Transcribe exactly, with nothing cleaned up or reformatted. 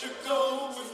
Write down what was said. je komen.